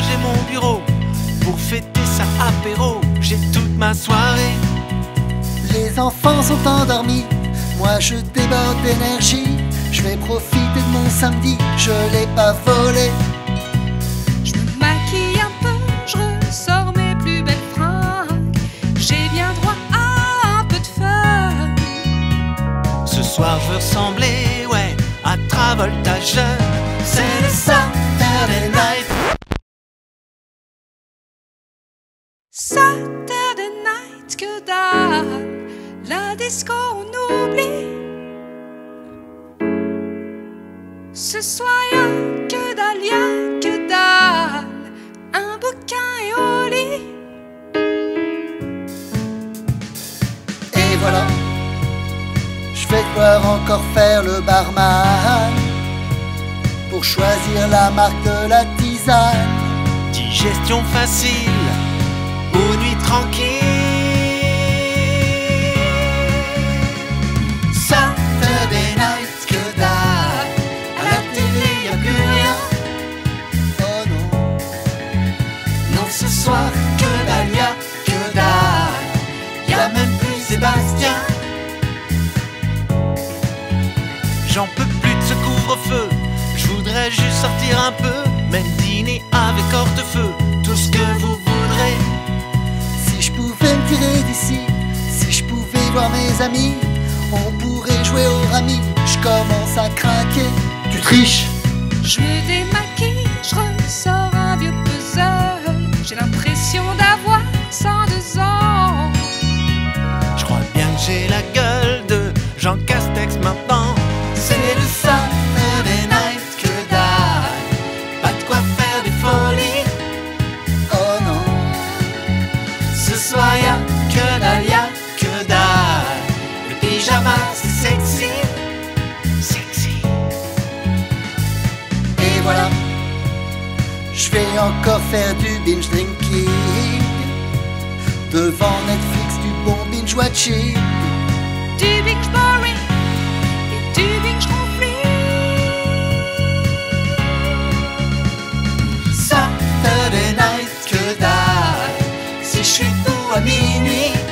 plage et mon bureau. Pour fêter sa apéro, j'ai toute ma soirée. Les enfants sont endormis, moi je déborde d'énergie. Je vais profiter de mon samedi, je l'ai pas volé. Je me maquille un peu, je ressors mes plus belles fringues. J'ai bien droit à un peu de fun. Ce soir je veux ressembler, ouais, à Travolta jeune. C'est le Saturday Night. Saturday Night, que dalle. La disco on oublie. Ce soir y'a que dalle, y'a que dalle. Un bouquin et au lit. Et voilà, je vais devoir encore faire le barman pour choisir la marque de la tisane. Digestion facile aux nuits tranquilles. Saturday Night, que dalle. À la télé y'a plus rien. Oh non, non, ce soir que dalle, y'a que dalle. Y'a même plus Sébastien. J'en peux plus de ce couvre-feu. Je voudrais juste sortir un peu, même dîner avec hortefeux, tout ce que vous voudrez. Si je pouvais me tirer d'ici, si je pouvais voir mes amis, on pourrait jouer au rami. Je commence à craquer. Tu triches? Je me démaquille, je ressors un vieux puzzle. J'ai l'impression d'avoir 102 ans. Je crois bien que j'ai la gueule de Jean Castex maintenant. C'est le Saturday Night. Ce soir y'a que dalle, y'a que dalle. Le pyjama c'est sexy, sexy. Et voilà, je vais encore faire du binge drinking devant Netflix, du bon binge watching, du binge boring et du binge conflit. Saturday Night, que dalle. Si je suis à minuit.